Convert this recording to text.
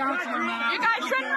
You guys shouldn't